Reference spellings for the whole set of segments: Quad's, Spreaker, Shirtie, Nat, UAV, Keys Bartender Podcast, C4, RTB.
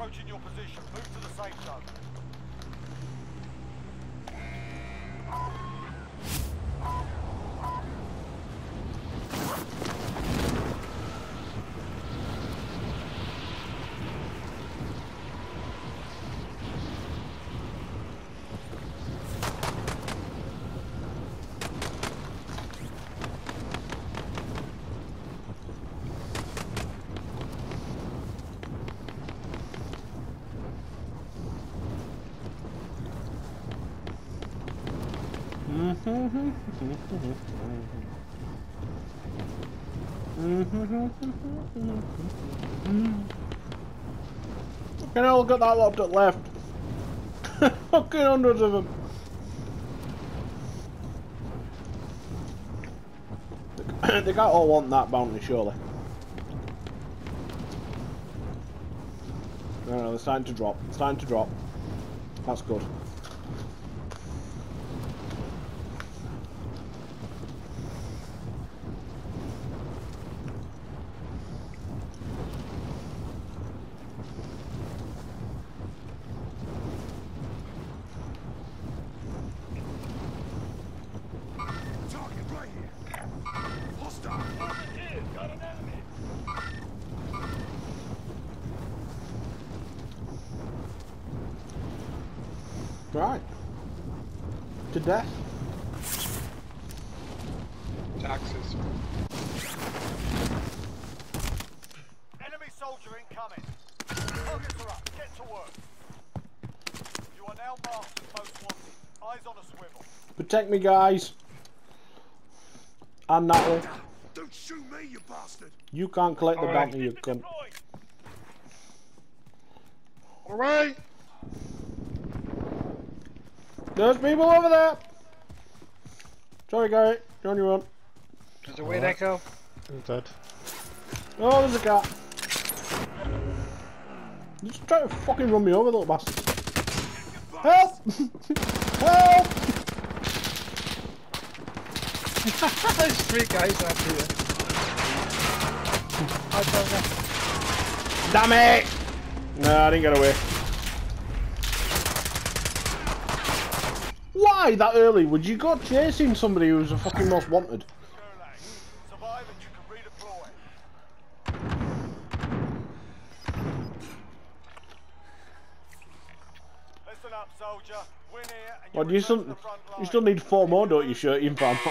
approaching your position. Move to the safe zone. Can I look at that lot that left? Fucking hundreds of them. They can't all want that bounty, surely. No, it's time to drop. It's time to drop. That's good. Right. To death. Taxes. Enemy soldier incoming. Targets are up. Get to work. You are now marked as most wanted. Eyes on a swivel. Protect me, guys. I'm Natalie. Don't shoot me, you bastard. You can't collect the bounty, you cunt. All right. There's people over there! Sorry, Gary. You're on your own. There's a weird echo. I'm dead. Oh, there's a cat. You just try to fucking run me over, little bastard. Help! Help! There's three guys after you. Damn it! No, I didn't get away. Why that early would you go chasing somebody who was the fucking most wanted? Survive and you can redeploy. Listen up, soldier. Win here and you, well, you still need four more, don't you, Shirtie? In fact,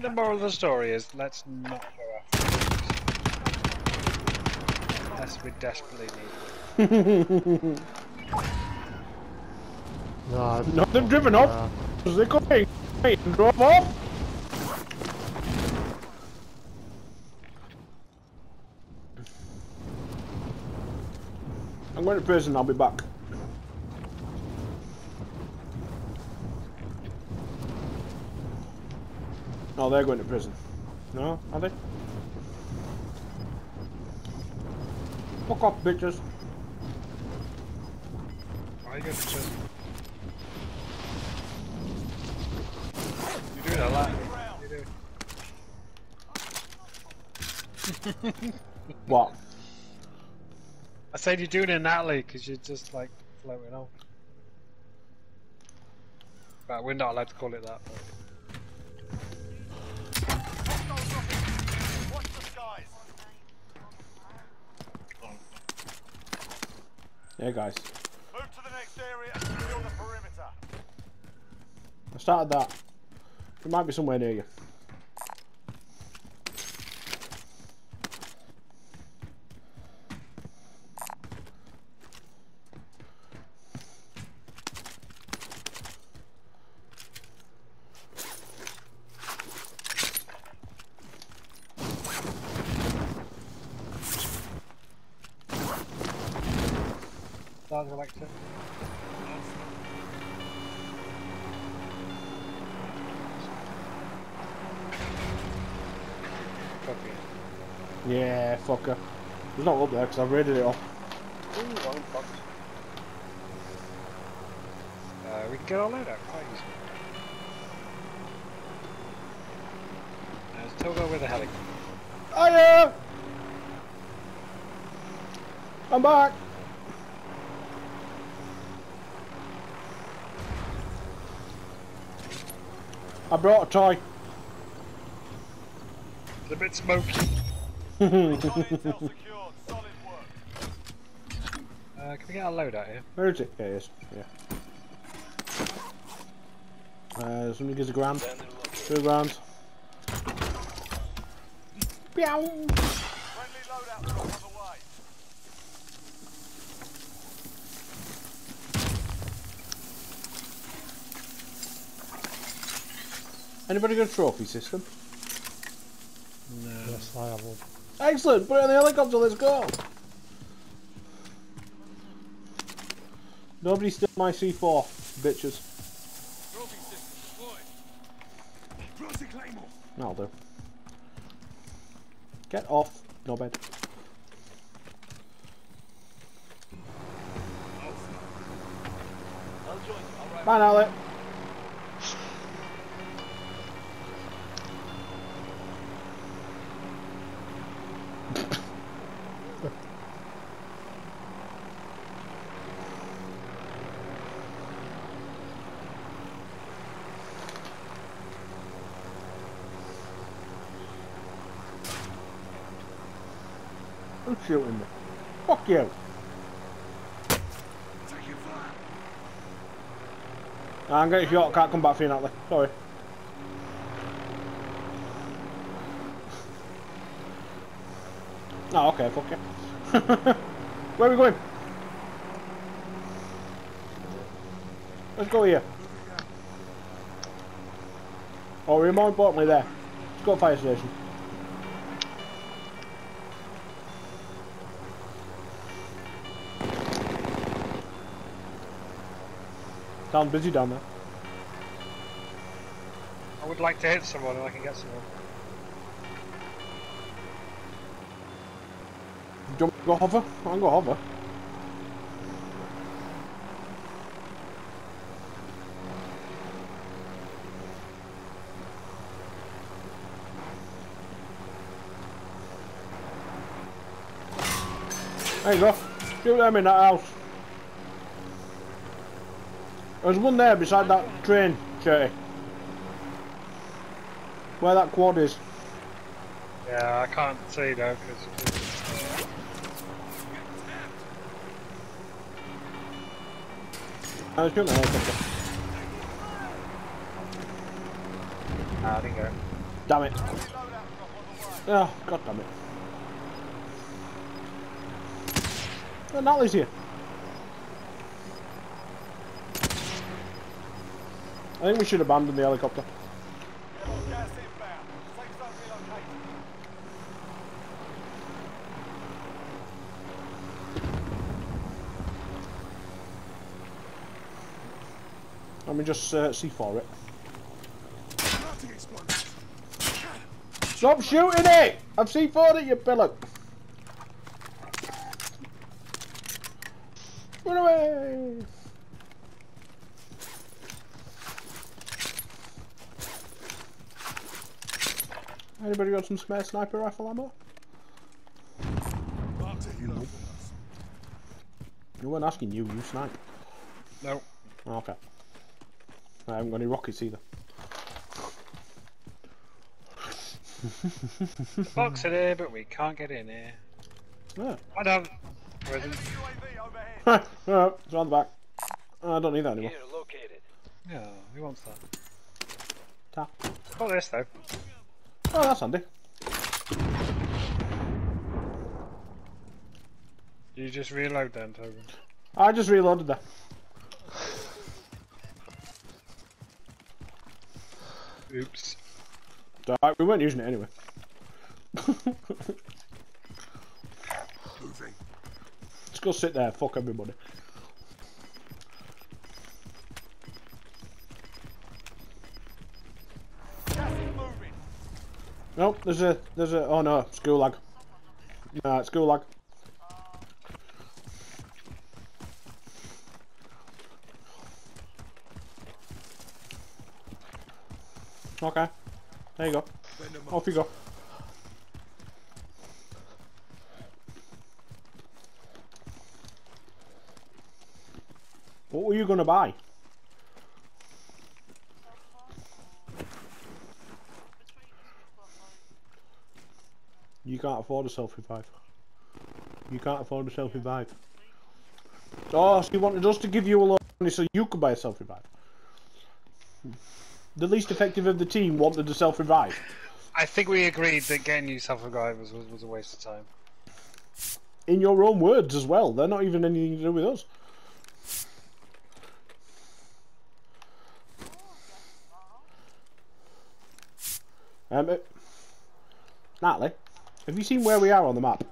the moral of the story is let's not go after. Unless we desperately need. No, they've driven off. They coming? They drove off. I'm going to prison. I'll be back. No, they're going to prison. No, are they? Fuck off, bitches. I get to prison. A lot. What? I said you're doing it, Natalie, because you're just like floating on. But we're not allowed to call it that. Watch the skies. Yeah, guys. Move to the next area and secure the perimeter. I started that. It might be somewhere near you. Sounds electric. Yeah, fucker. It's not up there because I've raided it off. Ooh, I'm fucked. We can get all out quite easily. Now, still go with the heli. Oh yeah! I'm back. I brought a toy. It's a bit smoky. Can we get a load out here? Where is it? Yeah, it is. Yeah. Somebody gives a grand. 2 rounds. Meow! Anybody got a trophy system? No. Yes, I haven't. Excellent! Put it on the helicopter, let's go! Nobody steal my C4, bitches. Trophy system deployed. That'll do. Get off, no bed. Bye now, Alec. Who's shooting me? Fuck you! I'm getting shot, can't come back for you, Natalie. Sorry. Oh, okay, fuck you. Where are we going? Let's go here. Or we're more importantly there. Let's go to fire station. Sound busy down there. I would like to hit someone if I can get someone. Do you want me to go hover? I can go hover. There you go. Shoot them in that house. There's one there beside that train, Shirtie. Where that quad is. Yeah, I can't see though. Cause... I was shooting the helicopter. Ah, I didn't go. Damn it. Oh, god damn it. Oh, Natalie's here. I think we should abandon the helicopter. Let me just see for it. Stop shooting it! I've C4'd it, you pillow! Run away! Anybody got some spare sniper rifle ammo? No. You weren't asking you, you snipe. No. Okay. I haven't got any rockets either. The box in here, but we can't get in here. Yeah. I don't. Where is it? No, it's on the back. I don't need that anymore. Yeah, who wants that? Tap. Got this though. Oh, that's handy. You just reload then, Toby? I just reloaded that. Oops. We weren't using it anyway. Let's go sit there, fuck everybody. Nope, there's a, oh no, it's gulag. Nah, it's gulag. Okay, there you go. Off you go. are you going to buy? You can't afford a selfie vibe. You can't afford a selfie vibe. Oh, so you wanted us to give you a lot of money so you could buy a selfie vibe. The least effective of the team wanted a selfie vibe. I think we agreed that getting you selfie vibe was a waste of time. In your own words as well. They're not even anything to do with us. Natalie, have you seen where we are on the map?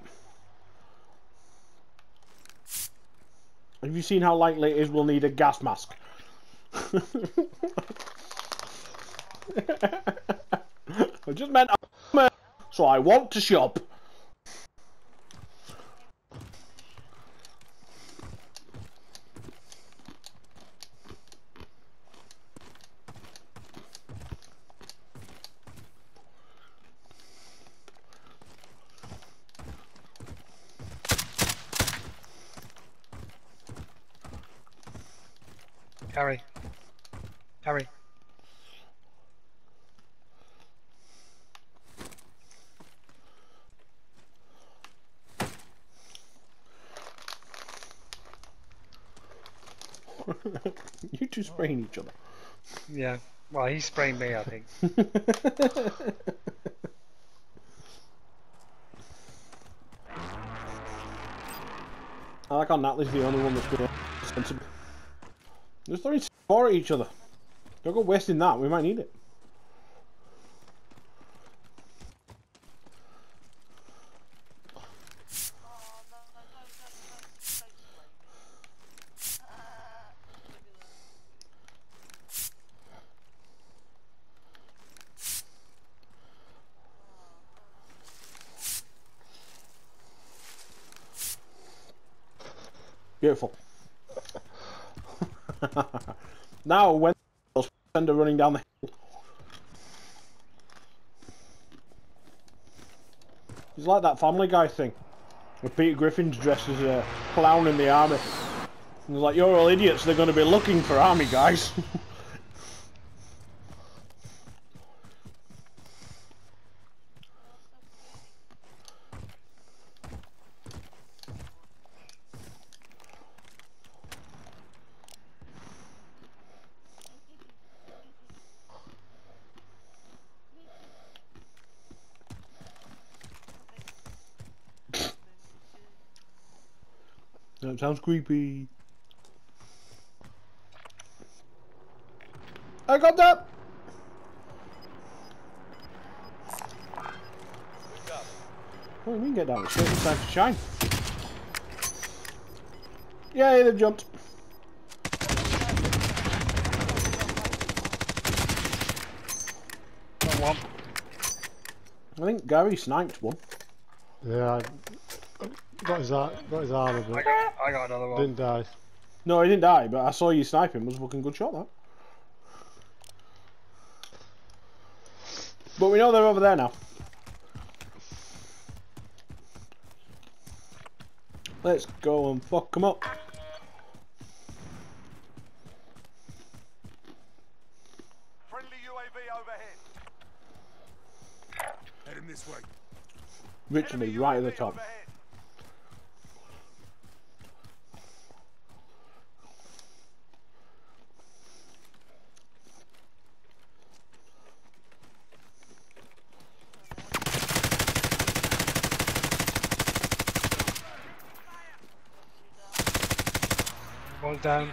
Have you seen how likely it is we'll need a gas mask? I just meant I'm, so I want to shop. Harry. Harry. You two spraying each other. Yeah. Well, he sprayed me, I think. I like how Natalie's the only one that's good. They're throwing four at each other. Don't go wasting that, we might need it. Beautiful. Now when those are running down the hill, it's like that Family Guy thing where Peter Griffin's dressed as a clown in the army and he's like, you're all idiots, they're going to be looking for army guys. That sounds creepy. I got that. Good job. Well, we can get down. It's time to shine. Yay, they've jumped. Got one. I think Gary sniped one. Yeah. Got his arm of it. I got another one. Didn't die. No, he didn't die, but I saw you sniping. It was a fucking good shot, that. But we know they're over there now. Let's go and fuck them up. Friendly UAV overhead. Heading this way. Literally right at the top. Overhead. Down.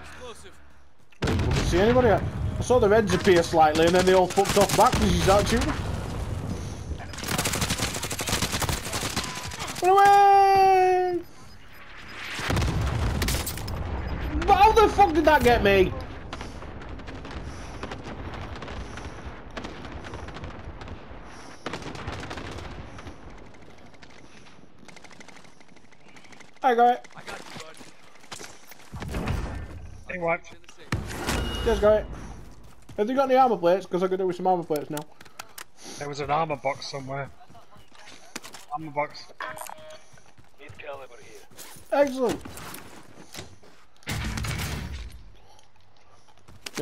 I didn't see anybody. I saw the reds appear slightly and then they all fucked off back because you started shooting. Run away! How the fuck did that get me? I got it. Right. Just got it. Have they got any armor plates? Because I could do with some armor plates now. There was an armor box somewhere. Armor box. Excellent.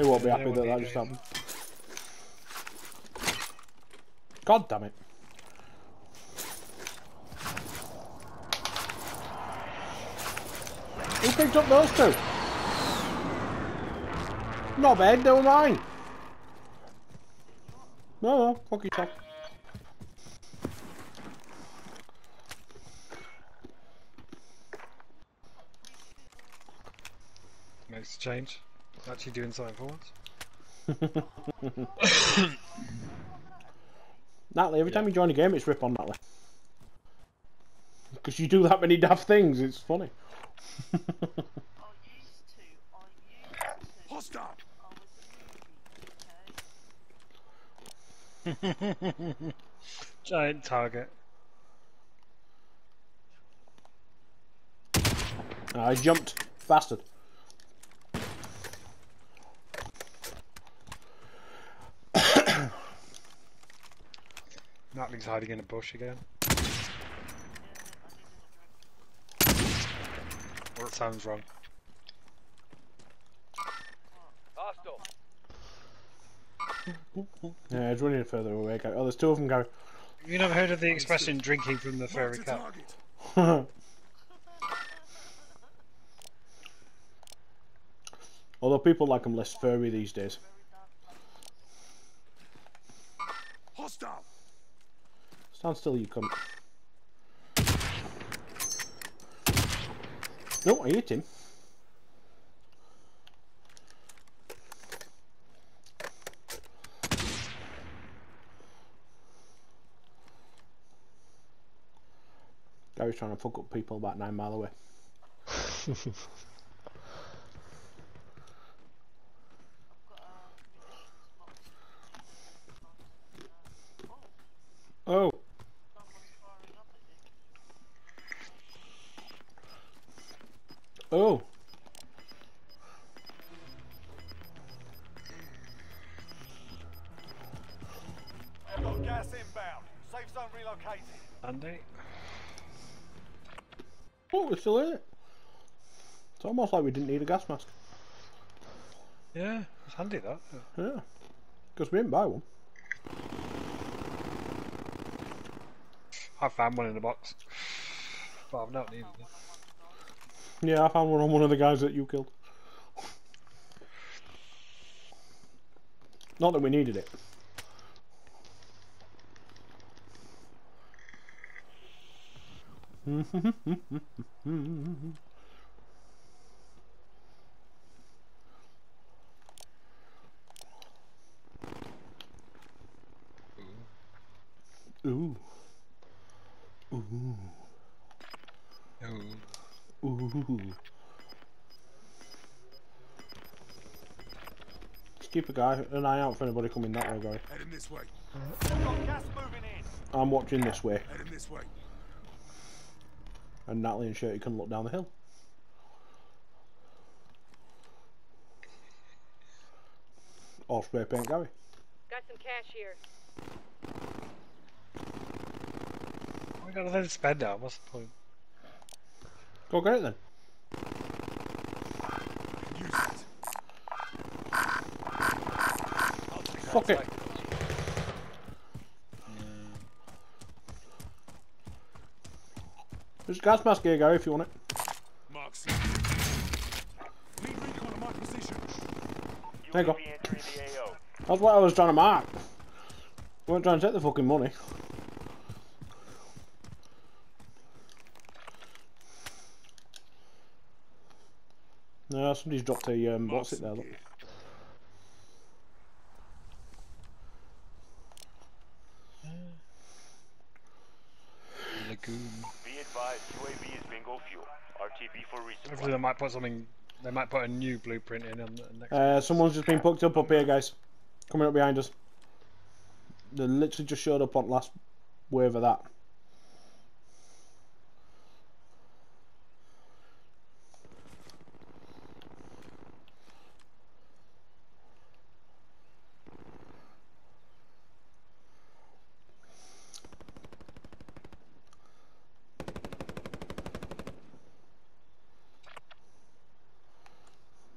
They won't be happy that that just happened. God damn it. Who picked up those two? Not bad, they were mine. No, fuck yourself. Makes a change. Actually doing something for us. Natalie, every time you join a game, it's rip on Natalie. Because you do that many daft things, it's funny. Hostile. Giant target. I jumped, bastard. Natalie's hiding in a bush again. Well, that sounds wrong. Yeah, it's running further away. Oh, there's two of them, Gary. You never heard of the expression drinking from the fairy cup? Although people like them less furry these days. Hostile. Stand still, you cunt. No, I hit him. Gary's trying to fuck up people about 9 miles away. Oh. Oh. Gas inbound. Safe zone relocated. Andy. Oh, we're still in it. It's almost like we didn't need a gas mask. Yeah, it's handy that. Yeah, because we didn't buy one. I found one in the box, but I've not needed it. Yeah, I found one on one of the guys that you killed. Not that we needed it. Ooh. Ooh. Ooh. Ooh. Just keep an eye out for anybody coming that way, guy. Heading this way. Gas moving in. I'm watching this way. Heading this way. And Natalie and Shirtie can look down the hill. Or spray paint Gary. Got some cash here. Oh my god, I let it spend out, what's the point? Go get it then. Fuck it. There's a gas mask here, Gary, if you want it. Marks. There you go. That's what I was trying to mark. I wasn't trying to take the fucking money. No, somebody's dropped a what's it there, look. Lagoon. Be advised, UAV is bingo fuel. RTB for resupply. Hopefully they might put something, they might put a new blueprint in on the next someone's just been picked up here, guys. Coming up behind us. They literally just showed up on last wave of that.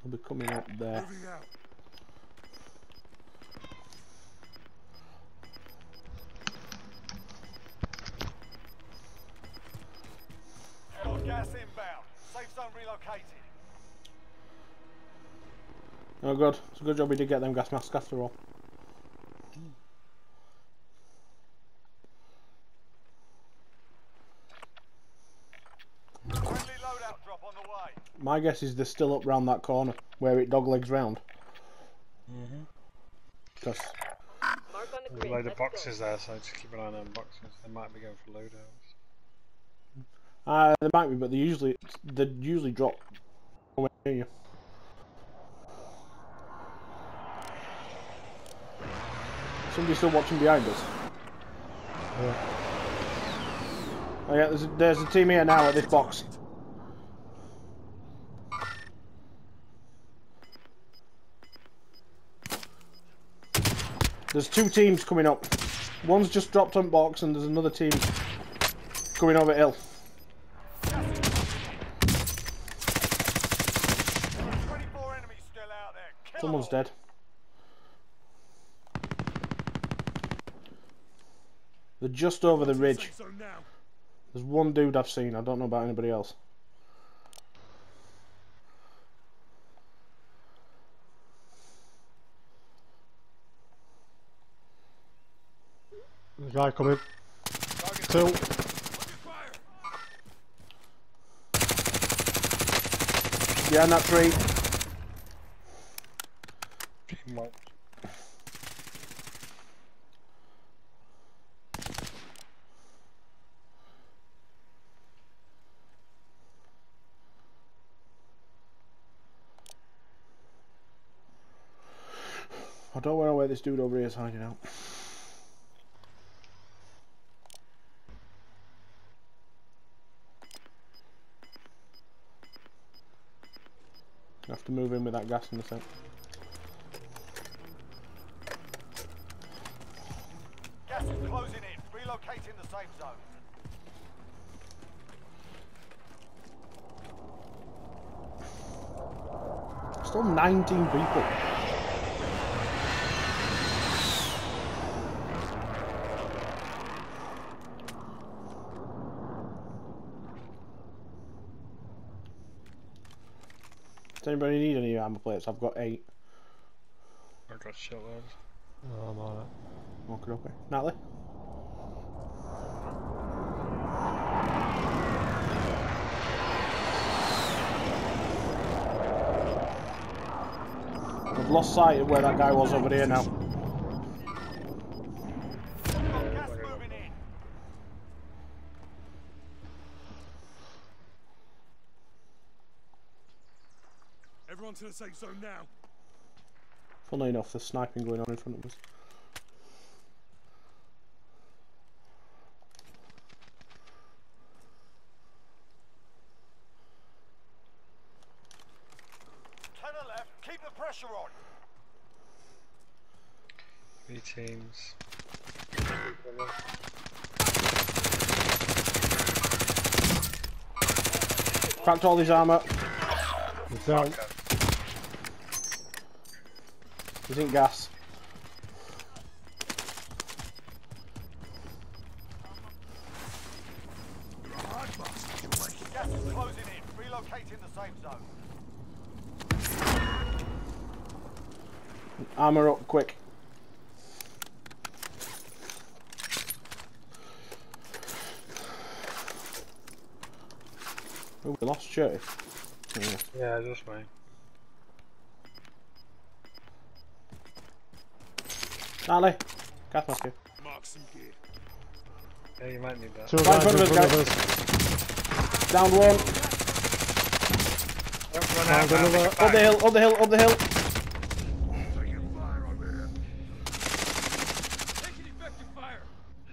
They'll be coming up there. inbound. Safe zone relocated. Oh good. It's a good job we did get them gas masks after all. Friendly loadout drop on the way. My guess is they're still up round that corner where it doglegs round. Mm-hmm. Because there's a load of boxes there, so just keep an eye on them boxes. They might be going for loadouts. They might be, but they usually drop away near you. Somebody's still watching behind us. Yeah. Oh yeah, there's a team here now at this box. There's two teams coming up. One's just dropped on box and there's another team coming over hill. Someone's dead. They're just over the ridge. There's one dude I've seen, I don't know about anybody else. There's a guy coming. Two. Yeah, not three. I don't know where this dude over here is hiding out. I have to move in with that gas in a sec. Gas is closing in. Relocating the safe zone. Still 19 people. Does anybody need any armor plates? I've got 8. I've got shitloads. Oh, I'm on it. Okay, okay. Natalie? I've lost sight of where that guy was over here now. To the safe zone now. Funnily enough, there's sniping going on in front of us. To the left, keep the pressure on. Three teams. Cracked all his armour. He's down. He's in gas. Gas is closing in. Relocating the safe zone. Armour up quick. Oh, we lost Shirtie. Yeah, just me. Natalie, gas mask here. Yeah, you might need that. Two right in front of us, guys. Down one. Don't run out, another. Up the hill, up the hill, up the hill.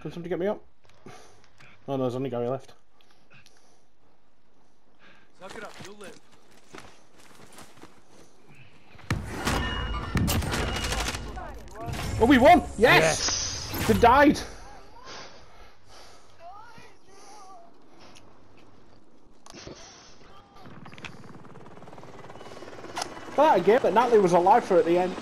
Can somebody get me up? Oh no, there's only Gary left. Knock it up, you'll live. Oh, we won! Yes! Yes. They died! Well, that again, but Natalie was alive for at the end.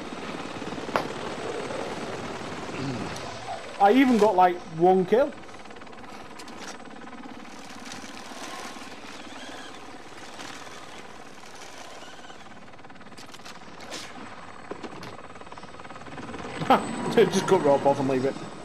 I even got like one kill. Just cut rope off and leave it.